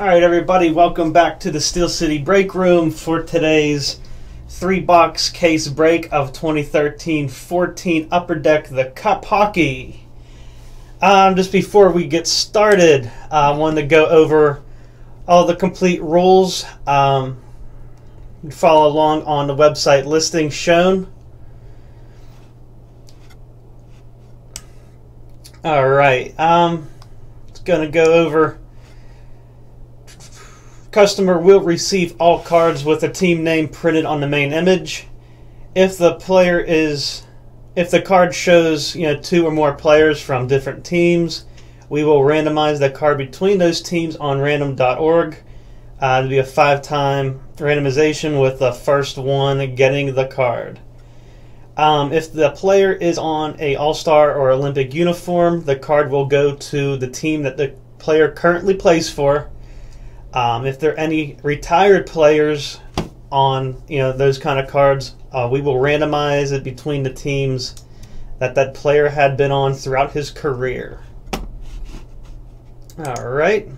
All right, everybody, welcome back to the Steel City Break Room for today's three-box case break of 2013-14 Upper Deck The Cup Hockey. Just before we get started, I wanted to go over all the complete rules. You can follow along on the website listing shown. All right, it's going to go over. Customer will receive all cards with a team name printed on the main image. If the card shows, you know, two or more players from different teams, we will randomize the card between those teams on random.org. It'll be a 5-time randomization with the first one getting the card. If the player is on an All-Star or Olympic uniform, the card will go to the team that the player currently plays for. If there are any retired players on, you know, those kind of cards, we will randomize it between the teams that that player had been on throughout his career. All right.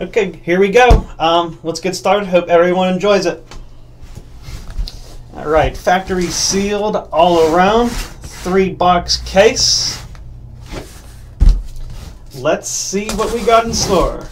Okay, here we go. Let's get started. Hope everyone enjoys it. All right, factory sealed all around, 3-box case. Let's see what we got in store.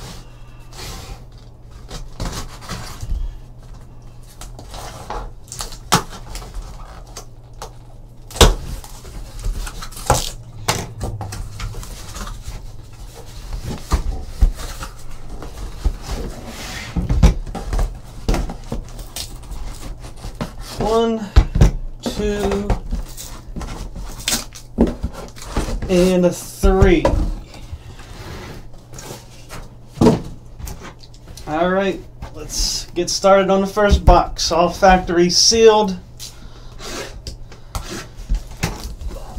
One, two, and three. All right, let's get started on the first box. All factory sealed.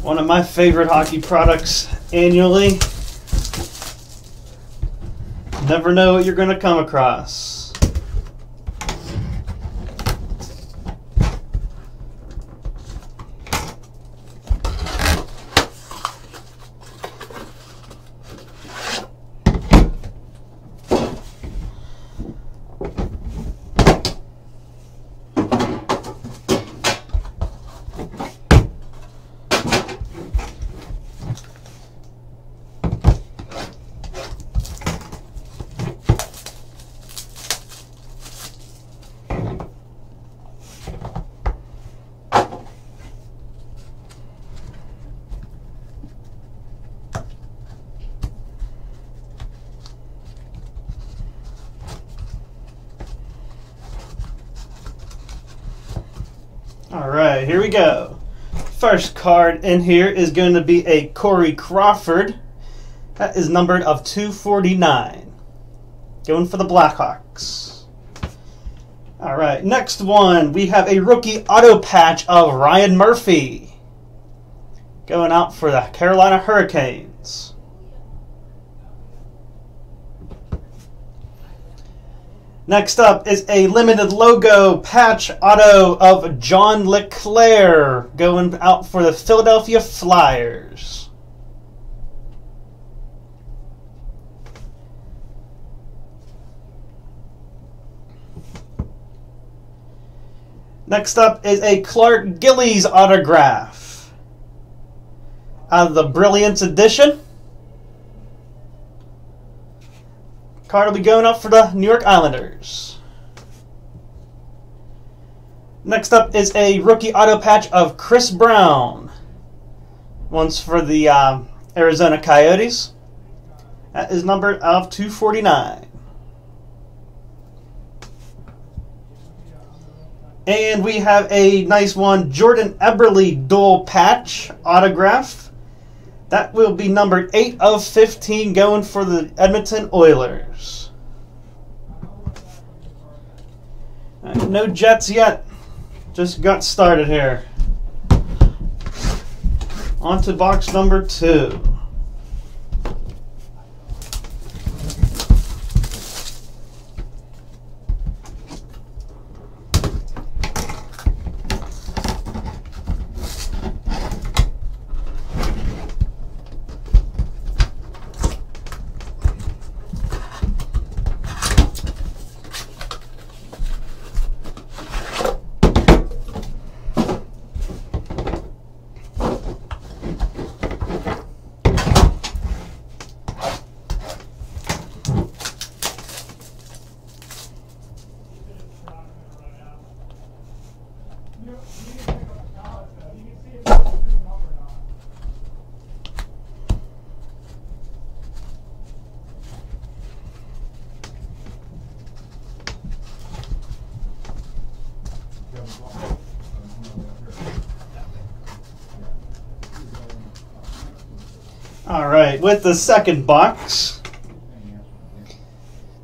One of my favorite hockey products annually. Never know what you're going to come across. Alright, here we go. First card in here is going to be a Corey Crawford. That is numbered of 249. Going for the Blackhawks. Alright, next one. We have a rookie auto patch of Ryan Murphy. Going out for the Carolina Hurricanes. Next up is a limited logo patch auto of John LeClair going out for the Philadelphia Flyers. Next up is a Clark Gillies autograph out of the Brilliance Edition. Card will be going up for the New York Islanders. Next up is a rookie auto patch of Chris Brown. One's for the Arizona Coyotes. That is numbered of 249. And we have a nice one, Jordan Eberle dual patch autograph. That will be numbered 8 of 15 going for the Edmonton Oilers. No Jets yet. Just got started here. On to box number 2. All right, with the second box,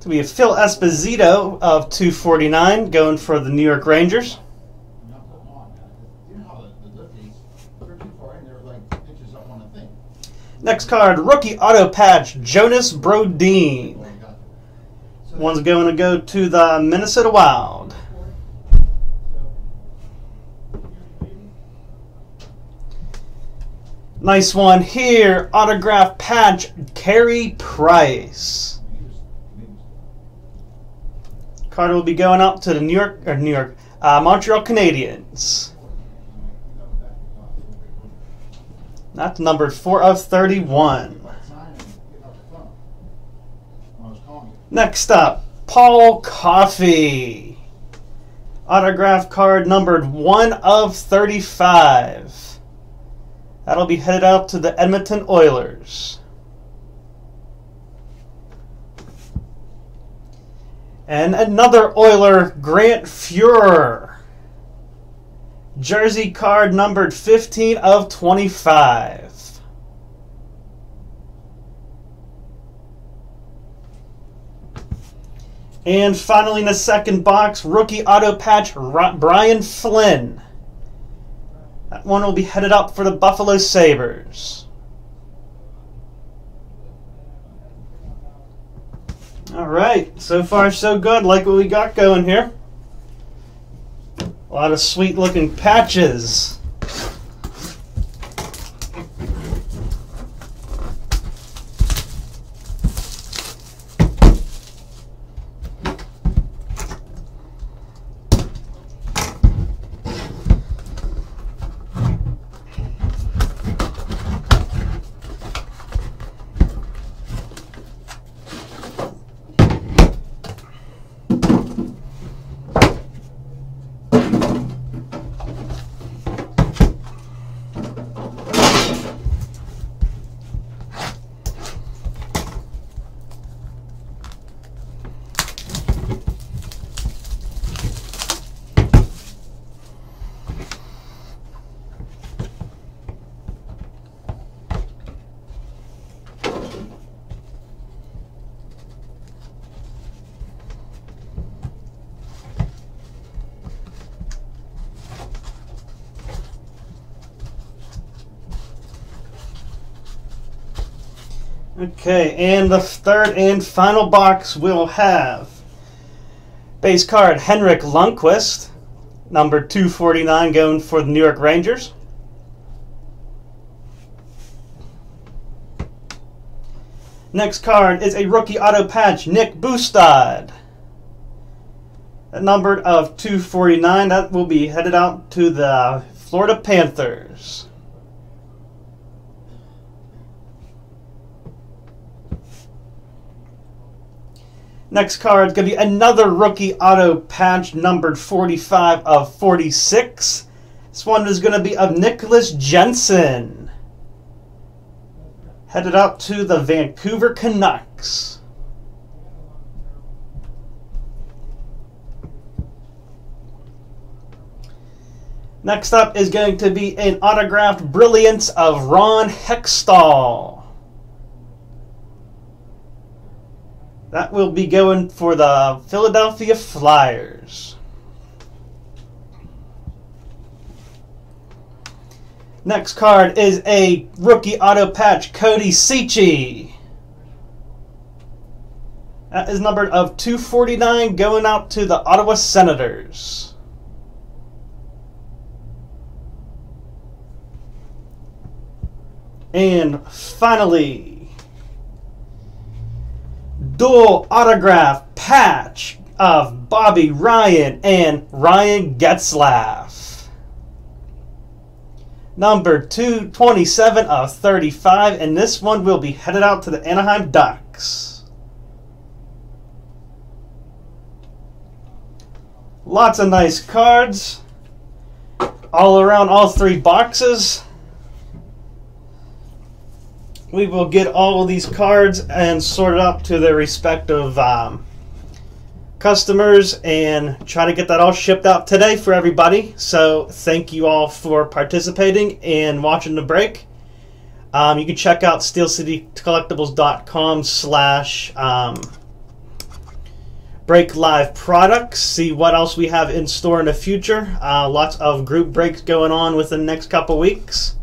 to be a Phil Esposito of 249 going for the New York Rangers. Next card, rookie auto patch, Jonas Brodin. One's going to go to the Minnesota Wild. Nice one here, autograph patch, Carey Price. Card will be going out to the Montreal Canadiens. That's numbered 4 of 31. Next up, Paul Coffey. Autograph card numbered 1 of 35. That'll be headed out to the Edmonton Oilers. And another Oiler, Grant Fuhr. Jersey card numbered 15 of 25. And finally in the second box, rookie auto patch, Brian Flynn. That one will be headed up for the Buffalo Sabres. All right, so far so good. Like what we got going here. A lot of sweet looking patches. Okay, and the third and final box will have base card Henrik Lundqvist, number 249, going for the New York Rangers. Next card is a rookie auto patch, Nick Bustad, a numbered of 249. That will be headed out to the Florida Panthers. Next card is going to be another rookie auto patch numbered 45 of 46. This one is going to be of Nicholas Jensen. Headed out to the Vancouver Canucks. Next up is going to be an autographed brilliance of Ron Hextall. That will be going for the Philadelphia Flyers. Next card is a rookie auto patch, Cody Cicci. That is numbered of 249, going out to the Ottawa Senators. And finally, dual autograph patch of Bobby Ryan and Ryan Getzlaff. Number 227 of 35, and this one will be headed out to the Anaheim Ducks. Lots of nice cards all around all three boxes. We will get all of these cards and sort it up to their respective customers and try to get that all shipped out today for everybody. So thank you all for participating and watching the break. You can check out steelcitycollectibles.com/breakliveproducts. See what else we have in store in the future. Lots of group breaks going on within the next couple weeks.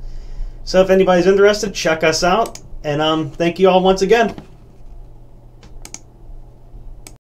So if anybody's interested, check us out. And thank you all once again.